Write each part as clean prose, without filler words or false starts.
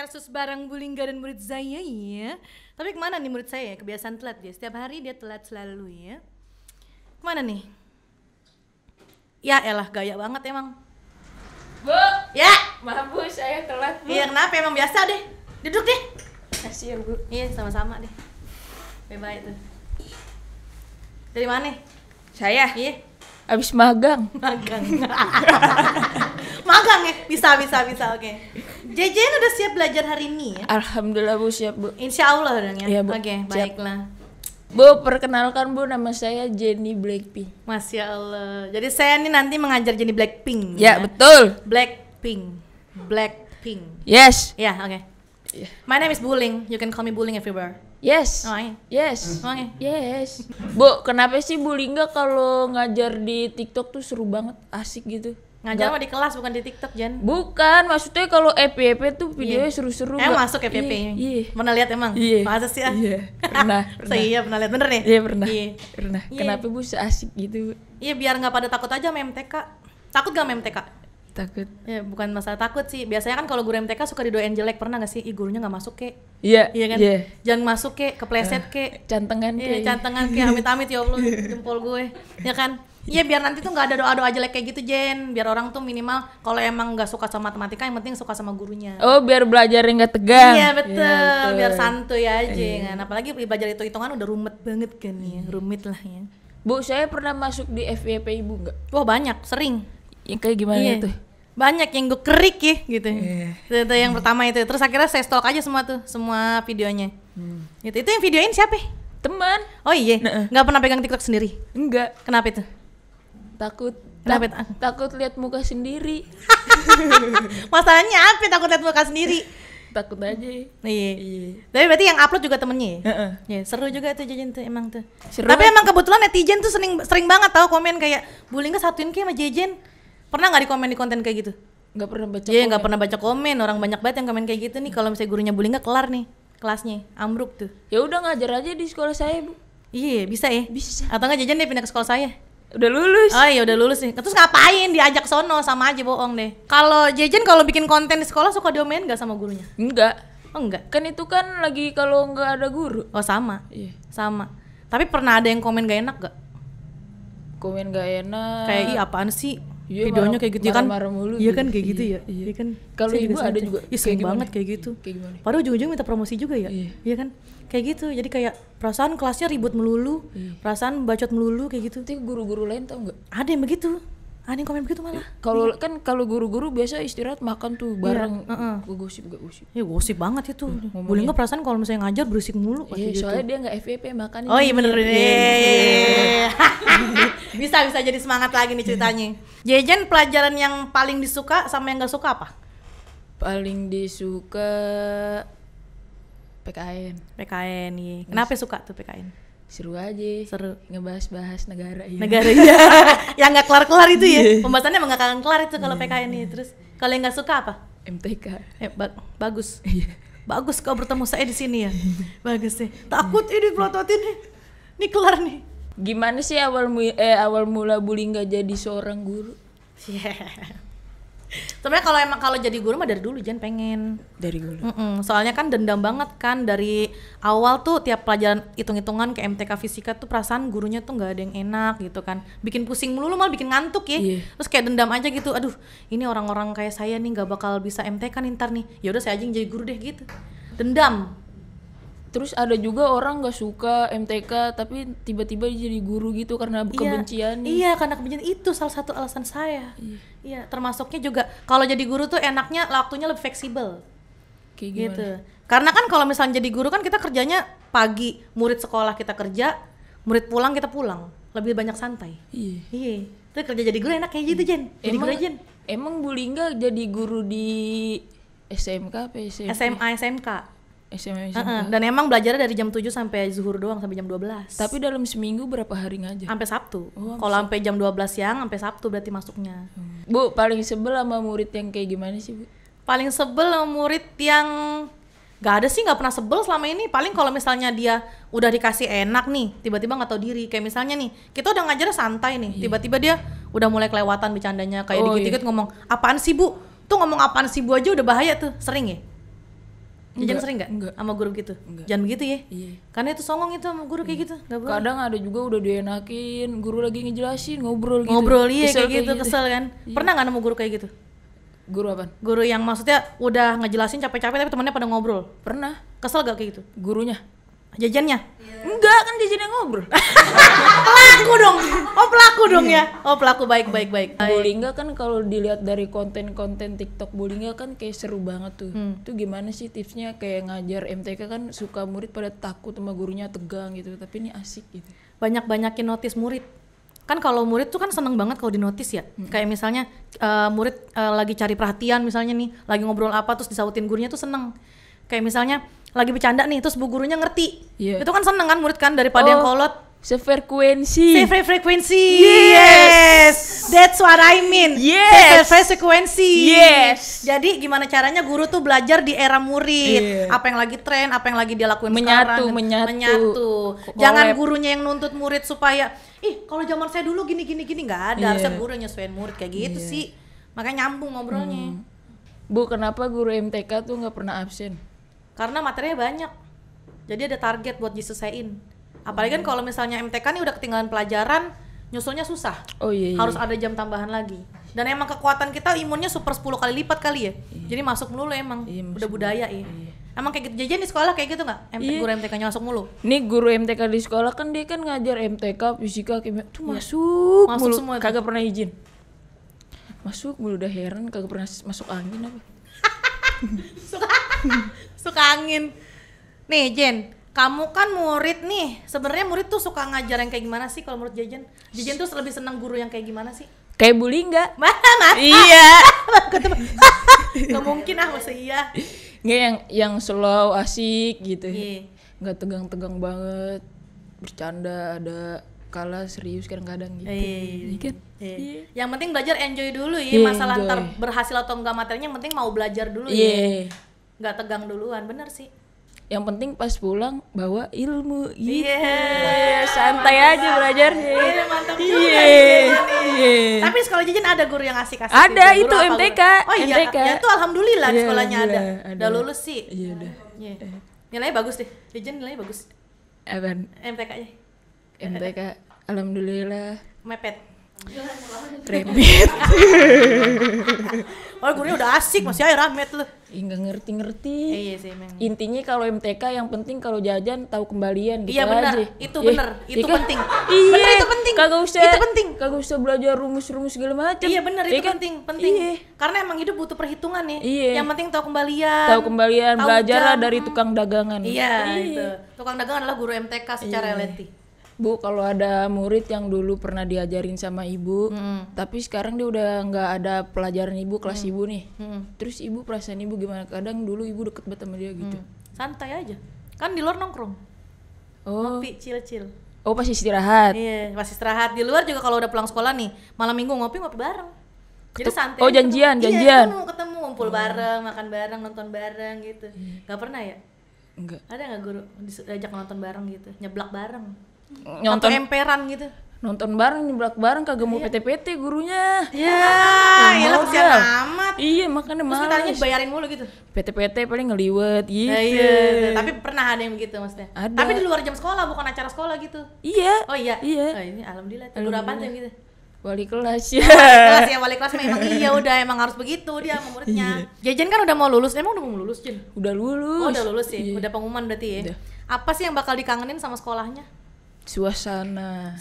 versus barang Bu Lingga dan murid saya ya. Tapi kemana nih murid saya ya? Kebiasaan telat dia, setiap hari dia telat selalu ya. Kemana nih? Ya elah gaya banget emang. Bu! Ya! Maaf Bu, saya telat Bu. Iya kenapa emang biasa deh, duduk deh. Kasihan Bu. Iya sama-sama deh. Bye-bye tuh. Dari mana? Saya? Iya. Abis magang. Magang. Magang ya? Bisa, oke. JJ udah siap belajar hari ini ya? Alhamdulillah Bu, siap Bu. Insya Allah dong ya? Iya Bu. Oke, baiklah. Bu, perkenalkan Bu, nama saya Jenny Blackpink. Masya Allah. Jadi saya ini nanti mengajar Jenny Blackpink. Ya, betul. Blackpink. Yes. Ya, oke. Yeah. My name is Bu Ling. You can call me Bu Ling everywhere. Yes. Oh, yeah. Yes. Oh, yeah. Yes. Bu, kenapa sih Bu Lingga kalau ngajar di TikTok tuh seru banget, asik gitu? Ngajar mah di kelas bukan di TikTok, Jen. Bukan, maksudnya kalau FYP tuh videonya seru-seru. Masuk FYP-nya. Pernah lihat emang? Masa sih ah? Iya, pernah. Iya, pernah lihat bener nih? Iya, pernah. Kenapa Bu asik gitu? Iya, biar nggak pada takut aja sama MTK. Takut gak sama MTK? Takut. Ya, bukan masalah takut sih. Biasanya kan kalau guru MTK suka didoain jelek, pernah gak sih? Ih, gurunya nggak masuk kek. Iya. Iya kan? Jangan masuk kek, kepleset kek. Cantengan kek. Cantengan kek, amit-amit ya Allah, jempol gue. Ya kan? Iya biar nanti tuh nggak ada doa-doa jelek kayak gitu Jen, biar orang tuh minimal kalau emang nggak suka sama matematika yang penting suka sama gurunya. Oh biar belajarnya nggak tegang. Iya betul. Biar santuy aja kan. Apalagi belajar hitung-hitungan udah rumet banget kan ya, rumit lah ya. Bu saya pernah masuk di FYP Ibu nggak? Wah banyak, sering. Yang kayak gimana itu? Banyak yang gue kerik ya gitu. Itu yang pertama itu. Terus akhirnya saya stalk aja semua videonya. Itu yang videoin siapa? Teman. Oh iya. Nggak pernah pegang TikTok sendiri? Enggak. Kenapa itu? Takut lihat muka sendiri. Masalahnya apa? Takut lihat muka sendiri. Takut aja. Iya. Tapi berarti yang upload juga temennya. Ya seru juga tuh JJ tuh emang tuh. Seru. Tapi emang kebetulan netizen tuh sering banget tau komen kayak Bu Lingga satuin kayak sama JJ. Pernah nggak dikomen di konten kayak gitu? Nggak pernah baca. Iya nggak pernah baca komen. Orang banyak banget yang komen kayak gitu nih. Kalau misalnya gurunya Bu Lingga kelar nih kelasnya, ambruk tuh. Ya udah ngajar aja di sekolah saya Bu. Iya bisa ya. Bisa. Atau nggak JJ dia pindah ke sekolah saya? Udah lulus. Oh iya udah lulus nih. Terus ngapain diajak sono? Sama aja bohong deh. Kalau Jejen kalau bikin konten di sekolah suka diomelin enggak sama gurunya? Enggak. Oh enggak. Kan itu kan lagi kalau enggak ada guru. Oh sama. Iya. Sama. Tapi pernah ada yang komen gak enak gak? Komen gak enak. Kayak ih apaan sih? Iya, videonya kayak gitu kan. Iya kan kayak gitu ya. Iya kan. Kalau Ibu ada juga ya, sering banget kayak gitu. Kayak gimana? Padahal ujung-ujung minta promosi juga ya. Iya kan? Kayak gitu. Jadi kayak perasaan kelasnya ribut melulu, perasaan bacot melulu kayak gitu. Itu guru-guru lain tau enggak? Ada yang begitu. Ada yang komen begitu malah. Kalau kan kalau guru-guru biasa istirahat makan tuh bareng. Gosip. Ya gosip banget itu. Boleh enggak perasaan kalau misalnya ngajar berisik mulu pasti gitu. Soalnya dia enggak FYP makan. Oh iya bener. Bisa jadi semangat lagi nih ceritanya. Jejen pelajaran yang paling disuka sama yang gak suka apa? Paling disuka PKN iya. Kenapa suka tuh PKN? Seru aja. Seru. Ngebahas-bahas negara ya. Negara ya. Yang gak kelar-kelar itu ya. Pembahasannya emang gak kelar itu kalau PKN nih. Terus kalau yang gak suka apa? MTK. Bagus. Bagus kau bertemu saya di sini ya. Bagus sih. Takut ini pelototin nih. Nih kelar nih. Gimana sih awal mula Bu Lingga jadi seorang guru? Sebenarnya kalau jadi guru mah dari dulu Jen pengen. Dari dulu. Soalnya kan dendam banget kan dari awal tuh tiap pelajaran hitung-hitungan ke MTK fisika tuh perasaan gurunya tuh nggak ada yang enak gitu kan. Bikin pusing melulu malah bikin ngantuk ya. Terus kayak dendam aja gitu. Aduh, ini orang-orang kayak saya nih nggak bakal bisa MTK nih ntar nih. Ya udah saya aja yang jadi guru deh gitu. Dendam. Terus ada juga orang nggak suka MTK tapi tiba-tiba jadi guru gitu karena kebencian. Iya karena kebencian itu salah satu alasan saya. Iya termasuknya juga kalau jadi guru tuh enaknya waktunya lebih fleksibel. Kayak gimana? Gitu. Karena kan kalau misalnya jadi guru kan kita kerjanya pagi, murid sekolah kita kerja, murid pulang kita pulang, lebih banyak santai. Iya. Terus kerja jadi guru enak kayak gitu Jen. Jadi emang, guru Jen. Emang Bu Lingga jadi guru di SMK PC? SMA SMK. Dan emang belajarnya dari jam 7 sampai zuhur doang, sampai jam 12. Tapi dalam seminggu berapa hari ngajar? Sampai Sabtu. Kalau sampai jam 12 siang sampai Sabtu berarti masuknya. Bu, paling sebel sama murid yang kayak gimana sih, Bu? Paling sebel sama murid yang gak ada sih, gak pernah sebel selama ini. Paling kalau misalnya dia udah dikasih enak nih, tiba-tiba gak tahu diri. Kayak misalnya nih, kita udah ngajarnya santai nih, tiba-tiba dia udah mulai kelewatan bercandanya. Kayak dikit-dikit ngomong, apaan sih Bu? Tuh ngomong apaan sih Bu aja udah bahaya tuh, sering ya? Jajan sering nggak sama guru gitu? Enggak. Jangan begitu ya? Iya. Karena itu songong itu sama guru kayak gitu, nggak boleh. Kadang ada juga udah dienakin, guru lagi ngejelasin, ngobrol gitu. Iya kayak gitu, kesel kan? Iya. Pernah nggak nemu guru kayak gitu? Guru apaan? Guru yang maksudnya udah ngejelasin capek-capek tapi temannya pada ngobrol. Pernah. Kesel gak kayak gitu? Gurunya? Jajannya? Yeah. Enggak, kan jajannya ngobrol. Pelaku dong ya. Oh, pelaku baik. Bu Lingga kan kalau dilihat dari konten-konten TikTok Bu Lingga kan kayak seru banget tuh. Itu gimana sih tipsnya kayak ngajar MTK kan suka murid pada takut sama gurunya, tegang gitu. Tapi ini asik gitu. Banyak-banyakin notice murid. Kan kalau murid tuh kan seneng banget kalau dinotis ya. Kayak misalnya murid lagi cari perhatian misalnya nih, lagi ngobrol apa terus disautin gurunya tuh seneng. Kayak misalnya lagi bercanda nih terus bu gurunya ngerti. Yeah. Itu kan seneng kan murid kan daripada yang kolot. Sefrekuensi. Yes. That's what I mean. Yes. Sefrekuensi. Yes. Jadi gimana caranya guru tuh belajar di era murid. Yeah. Apa yang lagi tren, apa yang lagi dia lakuin sekarang. Menyatu. Jangan gurunya yang nuntut murid supaya ih kalau zaman saya dulu gini nggak ada. Harusnya guru nyesuaiin murid kayak gitu sih, makanya nyambung ngobrolnya. Bu, kenapa guru MTK tuh nggak pernah absen? Karena materinya banyak, jadi ada target buat diselesaikan. Apalagi kan kalau misalnya MTK nih udah ketinggalan pelajaran, nyusulnya susah. Harus ada jam tambahan lagi. Dan emang kekuatan kita imunnya super 10 kali lipat kali ya. Jadi masuk mulu emang, udah budaya ya. Emang kayak gitu, jajan di sekolah kayak gitu nggak? Guru MTK-nya masuk mulu? Nih guru MTK di sekolah kan dia kan ngajar MTK, fisika, kimia, tuh masuk mulu, semua itu. Kagak pernah izin. Masuk mulu, udah heran kagak pernah masuk angin apa? suka angin. Nih Jen, kamu kan murid nih, sebenarnya murid tuh suka ngajar yang kayak gimana sih kalau menurut Jajan? Jajan tuh lebih seneng guru yang kayak gimana sih? Kayak Bu Lingga? Masa? Iya. Gak mungkin masa iya? Nggak, yang slow, asik gitu. Nggak tegang-tegang banget, bercanda, ada kalah serius kadang-kadang gitu. Yang penting belajar enjoy dulu ya, masalah entar berhasil atau enggak materinya yang penting mau belajar dulu ya. Nggak tegang duluan, bener sih. Yang penting pas pulang bawa ilmu gitu. Santai aja belajarnya. Mantap juga nih. Tapi sekolah Jajan ada guru yang asik-asik. Ada juga. Itu MTK. Oh iya, MTK. Ya itu alhamdulillah di sekolahnya ada. Udah lulus sih. Iya udah. Nilainya bagus deh. Jajan nilainya bagus. Apaan? MTK-nya. MTK alhamdulillah. Mepet. Remit. Oh gurunya udah asik, masih aja rahmat lu. Enggak ngerti-ngerti. Iya sih memang. Intinya kalau MTK yang penting kalau jajan tahu kembalian gitu aja. Itu bener, itu penting. Bener itu penting. Kagak usah belajar rumus-rumus segala macam. Iya bener, itu penting. Karena emang hidup butuh perhitungan ya. Yang penting tahu kembalian, belajar dari tukang dagangan. Iya, itu. Tukang dagangan adalah guru MTK secara reality. Bu, kalau ada murid yang dulu pernah diajarin sama ibu, tapi sekarang dia udah nggak ada pelajaran ibu, kelas ibu nih. Terus ibu, perasaan ibu gimana? Kadang dulu ibu deket banget sama dia gitu. Santai aja, kan di luar nongkrong. Ngopi, chill-chill. Oh, pas istirahat? Iya, pas istirahat. Di luar juga kalau udah pulang sekolah nih, malam minggu ngopi bareng. Jadi santai. Oh, janjian? Iya, ketemu, ngumpul bareng, makan bareng, nonton bareng gitu. Nggak pernah ya? Enggak. Ada nggak guru diajak nonton bareng gitu? Nyeblak bareng? Nonton emperan gitu, nonton bareng, nyeblak bareng, kagak mau PT-PT gurunya. Iya kesian amat. Iya, makanya males. Terus kitanya bayarin mulu gitu, PT-PT paling ngeliwet gitu. Tapi pernah ada yang begitu maksudnya? Ada. Tapi di luar jam sekolah, bukan acara sekolah gitu. Iya. Oh iya? Iya. Oh ini alhamdulillah, guru apaan tuh gitu? Wali kelas memang iya udah emang harus begitu dia sama muridnya. Jajan kan udah mau lulus, emang udah mau lulus Jin? Udah lulus. Oh udah lulus sih, udah pengumuman berarti ya? Udah. Apa sih yang bakal dikangenin sama sekolahnya? Suasana,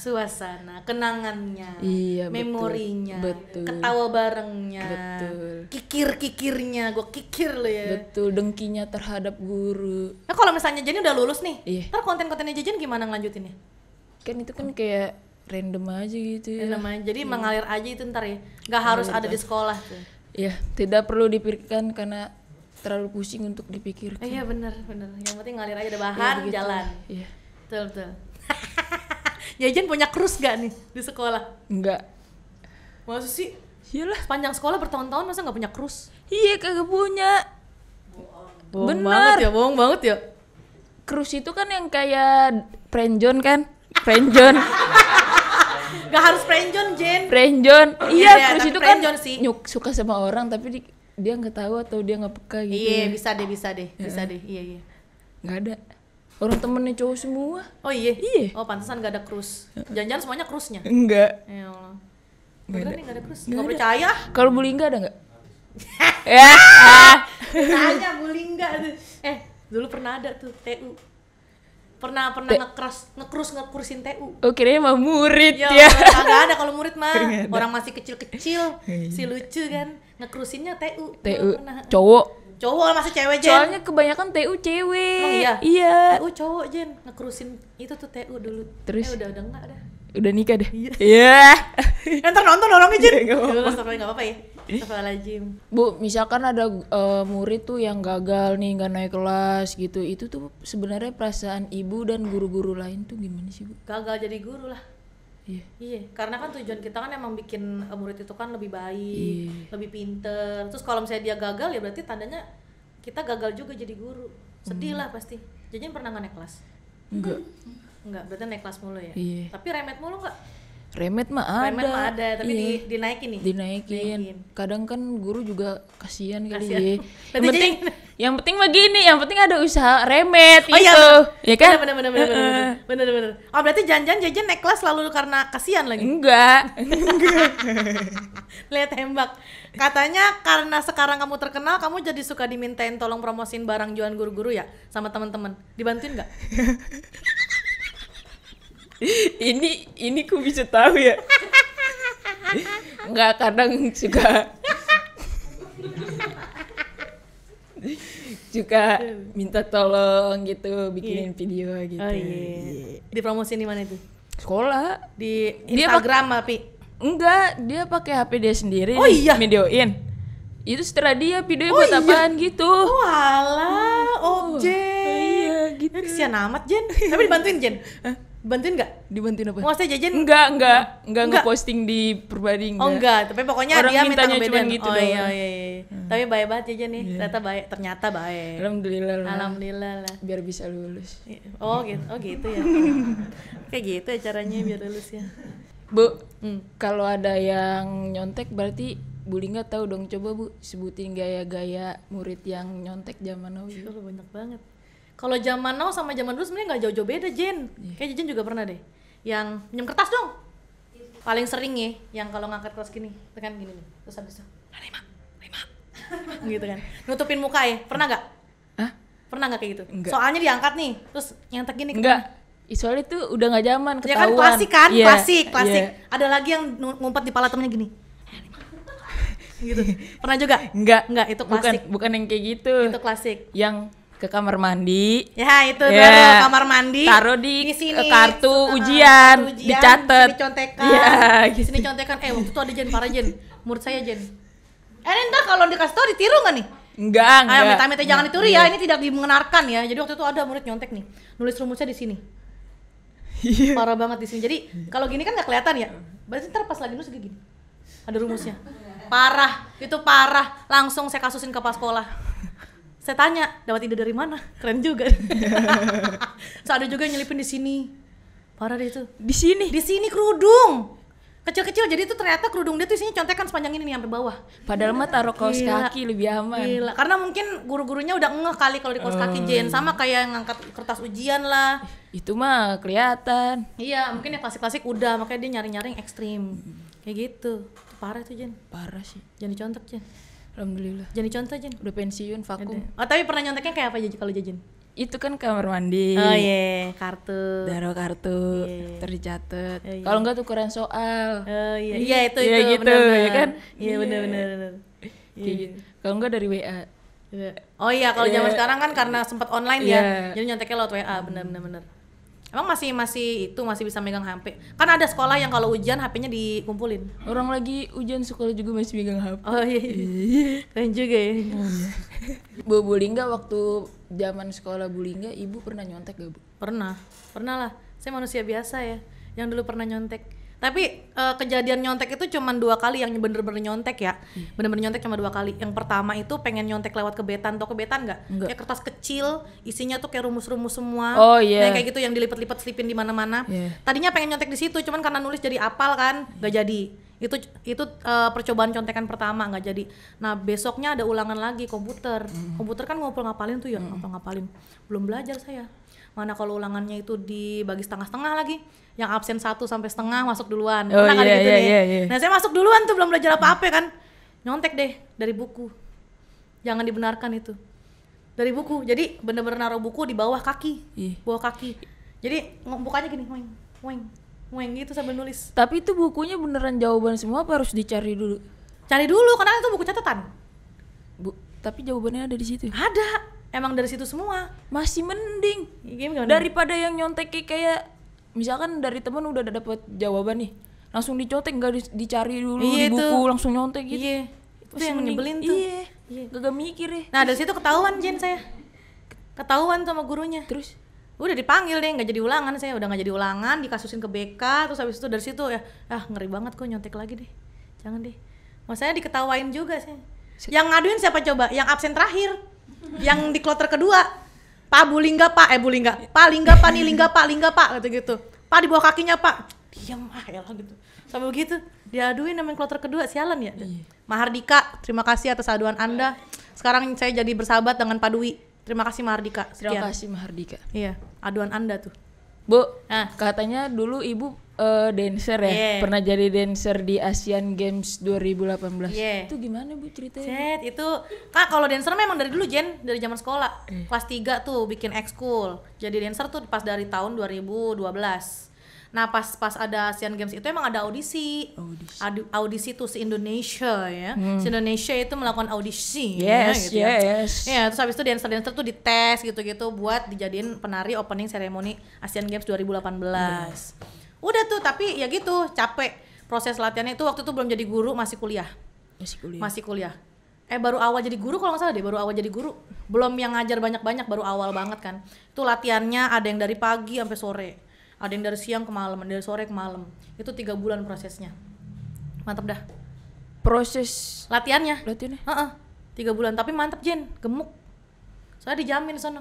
kenangannya, memorinya, betul. Ketawa barengnya, betul. Kikir-kikirnya, gue kikir lo ya. Betul, dengkinya terhadap guru. Nah kalau misalnya Jenny udah lulus nih, ntar konten-kontennya Jenny gimana ngelanjutinnya? Kan itu kan kayak random aja gitu ya. Random aja, jadi mengalir aja itu ntar ya, nggak harus ada di sekolah. Iya, tidak perlu dipikirkan karena terlalu pusing untuk dipikirkan. Iya benar, yang penting ngalir aja, ada bahan, jalan. Iya. Betul. Jajan punya krus gak nih di sekolah? Enggak. Masa sih? Iyalah. Sepanjang sekolah bertahun-tahun masa gak punya krus? Iya, kagak punya. Bohong banget ya, Krus itu kan yang kayak prenjon kan? Gak harus prenjon, Jen. Prenjon. Iya, krus itu kan suka sama orang tapi dia nggak tahu atau dia nggak peka gitu. Iya, bisa deh. Iya. Nggak ada. Orang temennya cowok semua. Oh iya. Iya. Oh pantesan nggak ada cruise. Jangan-jangan semuanya cruise-nya? Enggak. Ya Allah. Beneran nih nggak ada cruise? Nggak percaya? Kalau Bu Lingga ada nggak? Ya. Tanya Bu Lingga tuh. Dulu pernah ada tuh TU. Pernah ngekrusin TU. Oh, kira-kira mah murid ya. Enggak ada kalau murid mah. Orang masih kecil-kecil, si lucu kan. Ngekrusinnya TU. Cowok masih cewek, Jen. Soalnya kebanyakan TU cewek. Oh iya. TU cowok, Jen. Ngekrusin itu tuh TU dulu. Terus udah enggak ada. Udah nikah deh. Iya. Ntar nonton orangnya, Jen. Enggak apa-apa ya. Astagfirullahaladzim. Bu, misalkan ada murid tuh yang gagal nih, nggak naik kelas gitu, itu tuh sebenarnya perasaan ibu dan guru-guru lain tuh gimana sih, Bu? Gagal jadi guru lah. Iya. Karena kan tujuan kita kan emang bikin murid itu kan lebih baik, lebih pinter. Terus kalau misalnya dia gagal ya berarti tandanya kita gagal juga jadi guru. Sedih lah pasti. Jajan pernah nggak naik kelas? Enggak, berarti naik kelas mulu ya. Iya. Tapi remet mulu nggak? Remet mah ada, tapi iya. dinaikin. Kadang kan guru juga kasihan. Yang penting begini, yang penting ada usaha remet gitu. Ya kan? Bener. Oh, berarti jajan naik kelas lalu karena kasihan lagi? Enggak. Lihat tembak. Katanya karena sekarang kamu terkenal, kamu jadi suka dimintain tolong promosin barang jualan guru-guru ya sama teman-teman. Dibantuin nggak? ini ku bisa tahu ya. Nggak, kadang suka minta tolong gitu, bikinin video gitu. Oh iya. Dipromosin di mana itu? Sekolah, di Instagram tapi. Enggak, dia pakai HP dia sendiri. Oh iya. Videoin. Itu setelah dia videoin buat apaan gitu. Walah, objek. Iya gitu. Kesian amat, Jen. Tapi dibantuin, Jen. Bantuin nggak? Dibantuin apa? Maksudnya jajan? Enggak ngeposting di Pribadi enggak. Oh enggak, tapi pokoknya orang dia minta ngebedain gitu. Iya. Tapi baik banget jajan nih, ternyata baik. Alhamdulillah lah. Biar bisa lulus. Oh gitu ya. Kayak gitu ya caranya biar lulus ya. Bu, kalau ada yang nyontek berarti Bu Lingga tahu dong. Coba Bu sebutin gaya-gaya murid yang nyontek zaman now. Itu banyak banget. Kalau zaman now sama zaman dulu sebenarnya nggak jauh-jauh beda, Jen. Kayaknya Jen juga pernah deh. Yang minjem kertas dong. Paling sering ya, yang kalau ngangkat kertas gini, tekan gini nih. Terus habis itu, lima. gitu kan. Nutupin muka ya. Pernah nggak? Hah? Pernah nggak kayak gitu? Enggak. Soalnya diangkat nih, terus nyantek gini. Enggak. Soalnya itu udah nggak zaman, ketahuan. Ya kan klasik. Yeah. Ada lagi yang ngumpet di pala temennya gini. gitu. Pernah juga? Enggak, itu klasik. Bukan yang kayak gitu. Itu klasik. Yang ke kamar mandi. Ya, itu baru kamar mandi. Taruh di kartu ujian, dicatat. Sini contekan. Gitu. Sini contekan. Waktu itu ada Jen, parah Jen. Murid saya Jen. Ntar kalau dikasih tau ditiru nggak nih? Enggak. Ayo, minta-minta jangan ditiru ya. Ini tidak dimengenarkan ya. Jadi waktu itu ada murid nyontek nih. Nulis rumusnya di sini. Parah banget di sini. Jadi kalau gini kan nggak kelihatan ya. Berarti ntar pas lagi nulis gini. Ada rumusnya. Parah. Langsung saya kasusin ke pas sekolah. Saya tanya, dapat ide dari mana? Keren juga. So, ada juga yang nyelipin di sini. Parah deh itu. Di sini kerudung. Kecil-kecil, jadi itu ternyata kerudung dia tuh isinya contekan sepanjang ini nih sampai bawah. Padahal mah taruh kaos kaki lebih aman. Gila. Karena mungkin guru-gurunya udah ngeh kali kalau di kaos kaki, Jen. Sama kayak ngangkat kertas ujian lah. Itu mah kelihatan. Iya, mungkin ya klasik-klasik udah, makanya dia nyari-nyari yang ekstrim. Kayak gitu. Parah tuh, Jen. Parah sih. Jangan dicontek, Jen. Alhamdulillah. Jadi contoh Jen, udah pensiun vakum. Ada. Oh tapi pernah nyonteknya kayak apa aja kalau jajan? Itu kan kamar mandi. Oh iya, kartu. Taruh kartu, terdicatat. Kalau enggak tukeran soal. Oh iya. Iya itu gitu, benar-benar. Ya kan? Iya benar-benar. Gitu. Kalau enggak dari WA. Oh iya, kalau zaman sekarang kan karena sempat online ya. Jadi nyonteknya lewat WA, benar-benar. Emang masih bisa megang HP. Kan ada sekolah yang kalau ujian HP-nya dikumpulin. Orang lagi ujian sekolah juga masih megang HP. Oh iya. Keren juga ya. Bu Lingga waktu zaman sekolah Bu Lingga, Ibu pernah nyontek gak, Bu? Pernah lah. Saya manusia biasa ya, yang dulu pernah nyontek. Tapi kejadian nyontek itu cuma 2 kali yang bener-bener nyontek ya. Bener-bener nyontek cuma 2 kali. Yang pertama itu pengen nyontek lewat kebetan. Tau kebetan gak? Kayak kertas kecil, isinya tuh kayak rumus-rumus semua. Oh iya. Nah, kayak gitu yang dilipet-lipet, selipin di mana-mana. Tadinya pengen nyontek di situ, cuman karena nulis jadi apal kan, gak jadi. Itu percobaan contekan pertama nggak jadi. Nah besoknya ada ulangan lagi komputer. Komputer kan ngumpul ngapalin tuh ya, ngumpul ngapalin. Belum belajar saya. Mana kalau ulangannya itu dibagi setengah-setengah lagi. Yang absen satu sampai setengah masuk duluan. Oh, pernah gitu nih. Nah saya masuk duluan tuh belum belajar apa-apa kan. Nyontek deh dari buku. Jangan dibenarkan itu. Dari buku. Jadi bener-bener naruh buku di bawah kaki. Bawah kaki. Jadi bukanya gini, weng, weng, weng gitu sambil nulis. Tapi itu bukunya beneran jawaban semua apa harus dicari dulu? Cari dulu, karena itu buku catatan. Tapi jawabannya ada di situ. Ada. Emang dari situ semua. Masih mending. Gimana? Daripada yang nyontek kayak misalkan dari temen udah dapet jawaban nih, langsung dicontek, nggak dicari dulu di buku, langsung nyontek gitu. Itu yang nyebelin tuh. Gak mikir deh. Nah dari situ ketahuan Jen saya, ketahuan sama gurunya. Terus? Udah dipanggil deh, nggak jadi ulangan saya, udah nggak jadi ulangan, dikasusin ke BK, terus habis itu dari situ ya, ngeri banget kok nyontek lagi deh, jangan deh. Maksudnya diketawain juga sih. Yang ngaduin siapa coba? Yang absen terakhir, yang di kloter kedua, Pak Bu Lingga Pak, Bu Lingga, Pak Lingga Pak nih Lingga Pak, Lingga Pak gitu-gitu. Pak di bawah kakinya Pak, diam ayolah gitu. Sampai begitu diaduin sama kloter kedua, sialan ya. Mahardika, terima kasih atas aduan Anda. Sekarang saya jadi bersahabat dengan Pak Dwi. Terima kasih Mahardika. Sekian. Terima kasih Mahardika. Iya, aduan Anda tuh. Bu, katanya dulu Ibu dancer ya? Pernah jadi dancer di Asian Games 2018. Itu gimana Bu ceritanya? Set, itu Kak kalau dancer memang dari dulu Jen, dari zaman sekolah. Kelas 3 tuh bikin ekskul. Jadi dancer tuh pas dari tahun 2012. Nah pas ada Asian Games itu emang ada audisi. Audisi tuh se-Indonesia ya, se-Indonesia itu melakukan audisi ya, terus habis itu dancer-dancer tuh dites gitu-gitu buat dijadiin penari opening ceremony Asian Games 2018. Udah tuh tapi ya gitu, capek proses latihannya itu. Waktu itu belum jadi guru, masih kuliah. Baru awal jadi guru kalau nggak salah deh, belum yang ngajar banyak-banyak, baru awal banget kan. Itu latihannya ada yang dari pagi sampai sore, ada yang dari siang ke malam, dari sore ke malam. Itu 3 bulan prosesnya. Mantap dah. Proses latihannya? Latihannya? 3 bulan, tapi mantap Jen, gemuk. Saya dijamin sono.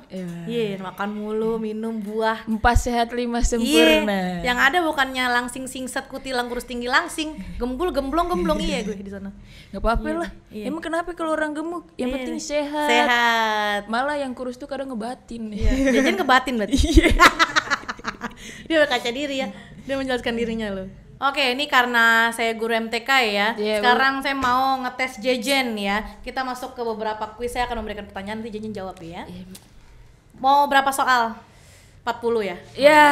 Makan mulu, minum buah. 4 sehat 5 sempurna. Yang ada bukannya langsing singset kutilang kurus tinggi langsing, gembul gemblong gemblong gue di sana. Enggak apa-apa lah. Emang kenapa kalau orang gemuk? Yang penting sehat. Sehat. Malah yang kurus tuh kadang ngebatin. Jajan ngebatin berarti. Dia berkaca diri ya, dia menjelaskan dirinya loh. Oke, ini karena saya guru MTK ya. Sekarang saya mau ngetes Jejen ya. Kita masuk ke beberapa kuis, saya akan memberikan pertanyaan, nanti Jejen jawab ya. Mau berapa soal? 40 ya? Iya.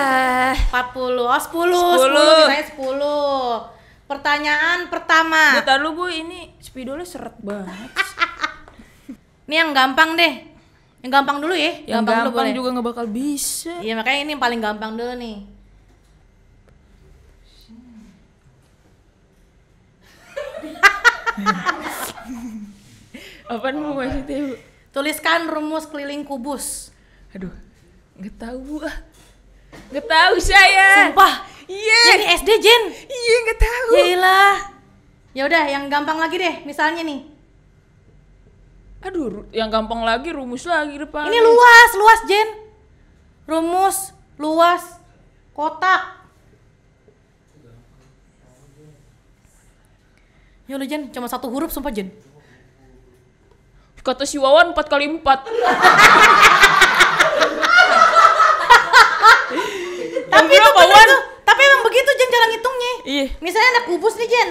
40, 10 misalnya 10. Pertanyaan pertama. Bentar lu Bu, ini spidolnya seret banget. Ini yang gampang deh. Yang gampang dulu ya, yang gampang juga nggak bakal bisa. Iya makanya ini yang paling gampang dulu nih. Apaan Bu maksudnya Bu? Tuliskan rumus keliling kubus. Aduh, nggak tahu Bu. Nggak tahu saya. Sumpah. Ini SD Jen. Nggak tahu. Yaelah. Ya udah, yang gampang lagi deh. Misalnya nih. Aduh, yang gampang lagi, rumus lagi depan. Ini luas, luas Jen. Rumus, luas, kotak. Ya udah Jen, cuma 1 huruf sumpah Jen. Kata si Wawan 4x4. Tapi itu bener tuh, tapi emang begitu Jen cara ngitungnya. Misalnya ada kubus nih Jen.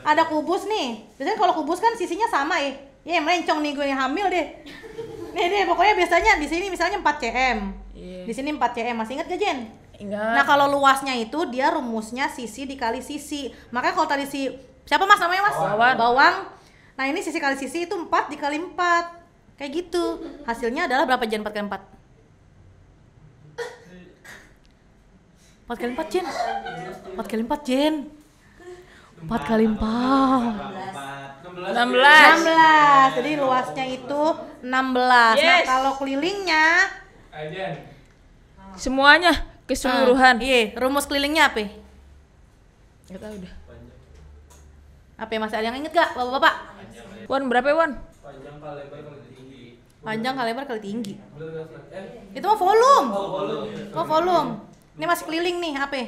Ada kubus nih, biasanya kalau kubus kan sisinya sama ya. Iya melencong nih gue nih, hamil deh. Nih deh pokoknya biasanya di sini misalnya 4 cm. Di sini 4 cm. Masih ingat gak Jen? Ingat. Nah, kalau luasnya itu dia rumusnya sisi dikali sisi. Makanya kalau tadi si siapa Mas namanya Mas? Bawang. Bawang. Nah, ini sisi kali sisi itu 4 dikali 4. Kayak gitu. Hasilnya adalah berapa Jen 4 kali 4? 4 kali 4 Jen. 4 kali 4 Jen. 4 kali 4 16. Jadi luasnya itu 16. Nah kalau kelilingnya semuanya keseluruhan. Rumus kelilingnya apa? Gak tau udah. Apa masih ada yang inget gak bapak-bapak? Wan berapa Wan? Panjang kali lebar kali tinggi. Panjang kali lebar kali tinggi. Itu mau volume. Ini masih keliling nih apa?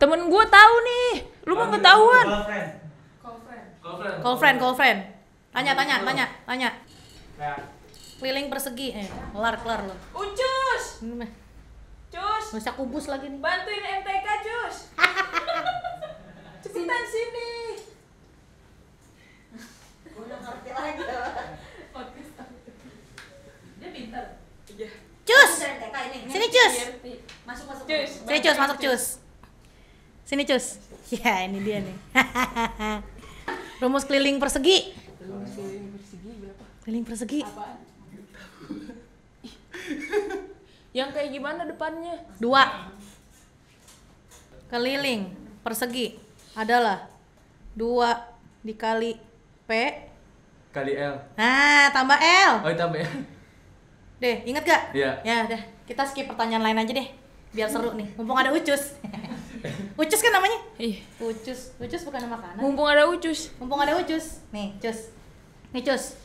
Temen gue tahu nih, lu mau ketahuan. Call friend. Tanya. Keliling persegi, kelar lu. Ucus. Cus. Bisa kubus lagi nih. Bantuin MTK, Cus. Cepetan sini. Gue udah ngerti lagi. Dia pintar. Iya. Cus. Sini, Cus. Masuk. Sini, Cus, masuk, Cus. Sini, Cus. Ya, ini dia nih. Rumus keliling persegi. Keliling persegi. Yang kayak gimana depannya? 2. Keliling persegi adalah 2 dikali P kali L. Nah, tambah L. Oh, tambah L. Deh, inget gak? Iya. Ya, udah. Kita skip pertanyaan lain aja deh. Biar seru nih. Mumpung ada Ucus. Ucus kan namanya? Ih, Ucus. Ucus bukan nama makanan. Mumpung ada Ucus. Nih, Cus.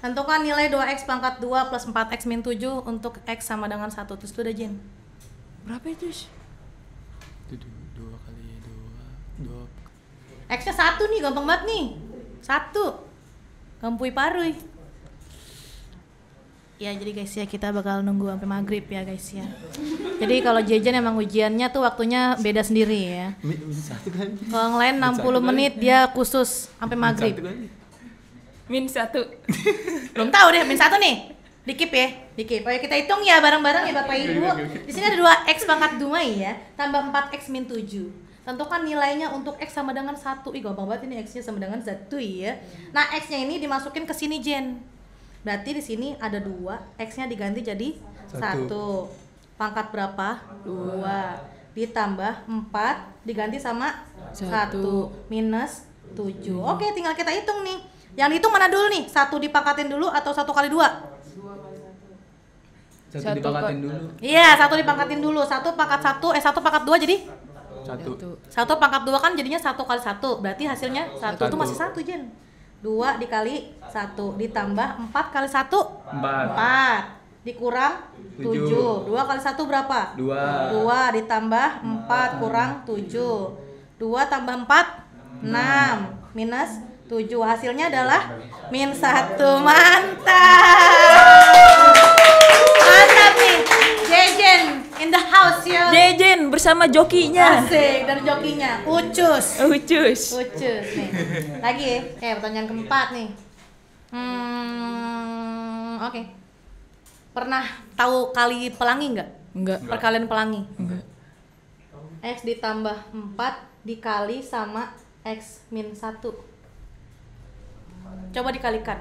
Tentukan nilai 2x pangkat 2 plus 4x min 7 untuk x sama dengan 1. Terus itu udah, Jen. Berapa itu, Cus? 2 kali 2. X-nya 1 nih, gampang banget nih. 1. Gampui parui. Ya, jadi guys ya, kita bakal nunggu sampai maghrib ya guys ya. Jadi kalau Jejen emang ujiannya tuh waktunya beda sendiri ya. Kalau yang lain 60 menit, dia khusus sampai maghrib. -1. Belum tahu deh, -1 nih. Dikip ya, dikip. Ayo kita hitung ya bareng-bareng ya Bapak Ibu. Di sini ada 2x pangkat 2 ya, tambah 4x min 7. Tentukan nilainya untuk x sama dengan 1. Ih, gampang banget ini, x-nya sama dengan 1 ya. Nah, x-nya ini dimasukin ke sini, Jen. Berarti di sini ada 2, x-nya diganti jadi 1. Pangkat berapa? 2. Ditambah 4 diganti sama 1 minus 7. Oke, tinggal kita hitung nih. Yang dihitung mana dulu nih? 1 dipangkatin dulu atau 1 kali 2? 1 dipangkatin dulu. Iya, 1 dipangkatin dulu. 1 pangkat 2 jadi? 1. 1 pangkat 2 kan jadinya 1 kali 1. Berarti hasilnya 1 itu masih 1, Jen. 2 dikali 1 ditambah 4 kali 1? 4. Dikurang 7. 2 kali 1 berapa? 2. 2 ditambah 4 kurang 7. 2 tambah 4? 6. Minus 7, hasilnya adalah -1. Mantap nih, Jejen in the house ya. Jejen bersama jokinya. Asik, dan jokinya Ucus nih. Lagi ya, pertanyaan keempat nih. Oke. Pernah tahu kali pelangi nggak? Enggak. Perkalian pelangi? Enggak. X ditambah 4 dikali sama X min 1. Coba dikalikan.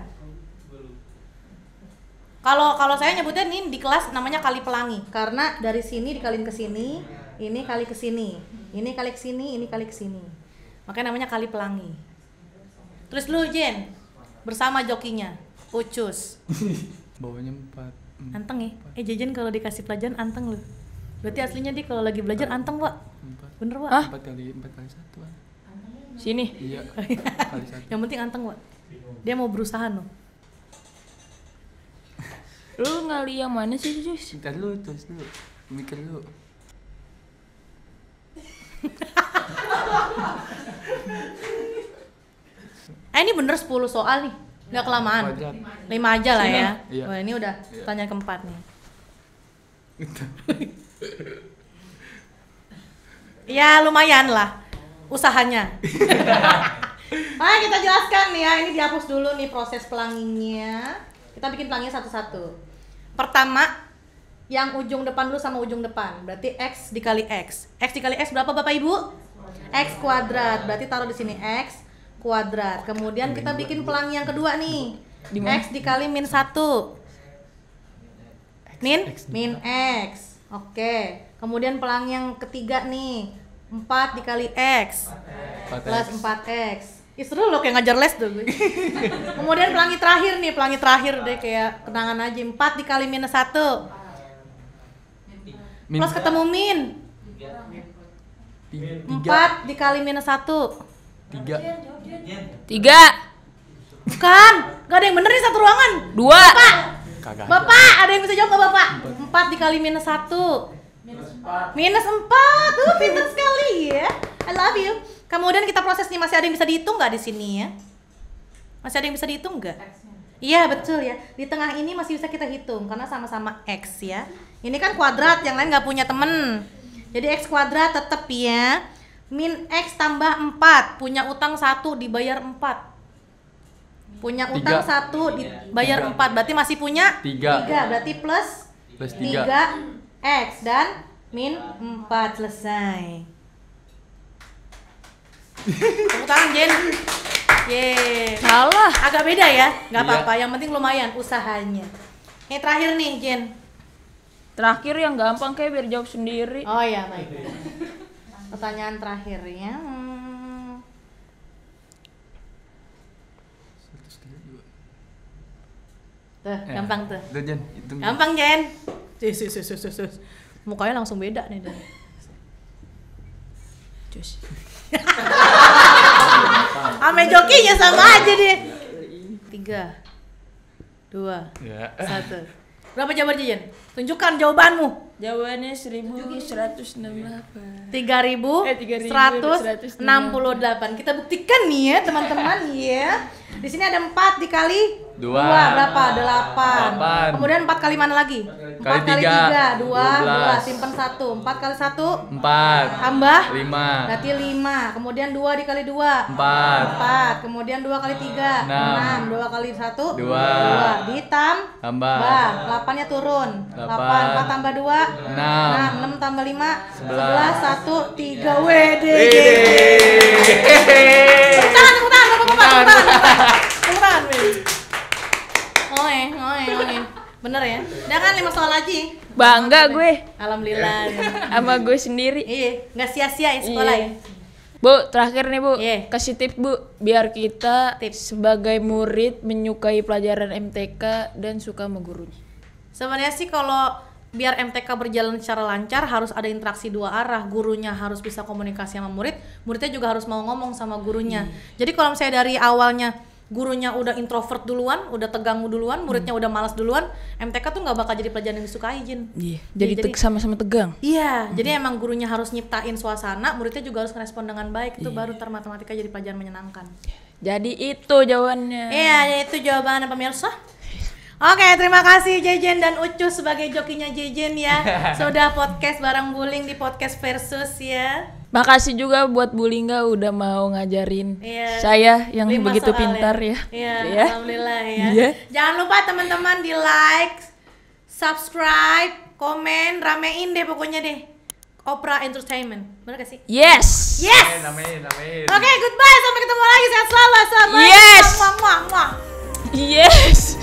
Kalau saya nyebutin ini di kelas namanya kali pelangi, karena dari sini dikalin ke sini, ini kali ke sini, ini kali ke sini, ini kali ke sini. Makanya namanya kali pelangi. Terus lu, Jen, bersama jokinya, Ucus. Bawahnya 4. Anteng ya? Jejen kalau dikasih pelajaran anteng lu. Berarti aslinya dia kalau lagi belajar anteng, Wak. Bener, Wak? 4 kali 1. Sini. Iya. Yang penting anteng, Wak. Dia mau berusaha no. Lu ngali yang mana sih, Jus? Ntar lu, terus lu. Mikir lu. Ini bener 10 soal nih. Nggak kelamaan. 5 aja lah ya. Iya. Wah, ini udah tanya keempat nih. Ya lumayan lah usahanya. Nah, kita jelaskan nih ya, ini dihapus dulu nih proses pelanginya. Kita bikin pelanginya satu-satu. Pertama, yang ujung depan dulu sama ujung depan. Berarti X dikali X. X dikali X berapa, Bapak Ibu? X kuadrat. Berarti taruh di sini X kuadrat. Kemudian kita bikin pelangi yang kedua nih. X dikali min 1. Min X. Oke. Kemudian pelangi yang ketiga nih. 4 dikali X plus 4X. Ih, seru loh, kayak ngajar les tuh. Kemudian pelangi terakhir deh, kayak kenangan aja. 4 dikali minus 1 plus ketemu min. 4 dikali minus 1 3. Bukan, gak ada yang bener nih, satu ruangan. 2. Bapak, ada yang bisa jawab gak, Bapak? 4 dikali minus 1 minus 4. Pinter sekali. ya. I love you. Kemudian kita proses nih, masih ada yang bisa dihitung nggak di sini ya? Masih ada yang bisa dihitung nggak? Iya betul ya. Di tengah ini masih bisa kita hitung karena sama-sama x ya. Ini kan kuadrat, yang lain nggak punya temen. Jadi x kuadrat tetep ya. Min x tambah 4, punya utang 1 dibayar 4. Punya utang 1 dibayar 4, berarti masih punya 3. Berarti plus 3 x dan min 4, selesai. Tepuk tangan Jen. Yeay. Salah. Agak beda ya, nggak apa-apa, yang penting lumayan usahanya. Ini terakhir nih Jen. Terakhir yang gampang kayak biar jawab sendiri. Oh iya baik. Pertanyaan terakhir ya. 132. Tuh, gampang tuh. Tuh Jen, hitung. Gampang Jen. Mukanya langsung beda nih deh. Cus. Ame jokinya sama aja deh. 3, 2, 1. Berapa jawabannya Jen? Tunjukkan jawabanmu. Jawabannya 1168. 3168. Kita buktikan nih ya teman-teman ya. Di sini ada 4 dikali 2 berapa? 8. Kemudian 4 kali mana lagi? 4 kali 3, 2, simpen 1. 4 kali 1, 4. Tambah 5. Berarti 5. Kemudian 2 dikali 2, 4. Kemudian 2 kali 3, 6. 2 kali 1, 2. Ditambah 8-nya turun. 8 tambah 2, 6. 6 tambah 5, 11. 1, 3. WD. Tungguan, oke. Bener ya? Udah kan 5 soal aja. Bangga gue. Alhamdulillah. Sama gue sendiri. Iya, nggak sia-sia ya sekolah ya. Bu, terakhir nih Bu, kasih tips Bu biar kita sebagai murid menyukai pelajaran MTK dan suka sama gurunya. Sebenarnya sih kalau biar MTK berjalan secara lancar harus ada interaksi dua arah. Gurunya harus bisa komunikasi sama murid, muridnya juga harus mau ngomong sama gurunya. Jadi kalau misalnya dari awalnya gurunya udah introvert duluan, udah tegang duluan, muridnya udah malas duluan, MTK tuh nggak bakal jadi pelajaran yang disukai Jin. Iya, jadi sama-sama tegang. Iya, jadi emang gurunya harus nyiptain suasana, muridnya juga harus ngerespon dengan baik. Itu baru ntar matematika jadi pelajaran menyenangkan. Jadi itu jawabannya. Iya, jadi itu jawabannya pemirsa. Oke, terima kasih Jejen dan Ucus sebagai jokinya Jejen ya. Sudah podcast bareng Bu Lingga di podcast Versus ya. Makasih juga buat Bu Lingga udah mau ngajarin saya yang begitu pintar ya. Iya, alhamdulillah ya. Jangan lupa teman-teman di like, subscribe, komen, ramein deh pokoknya deh. OPRA Entertainment. Bener gak sih? Yes. Yes. Amin. Oke, goodbye, sampai ketemu lagi, sehat selalu. Assalamualaikum. Yes. Yes.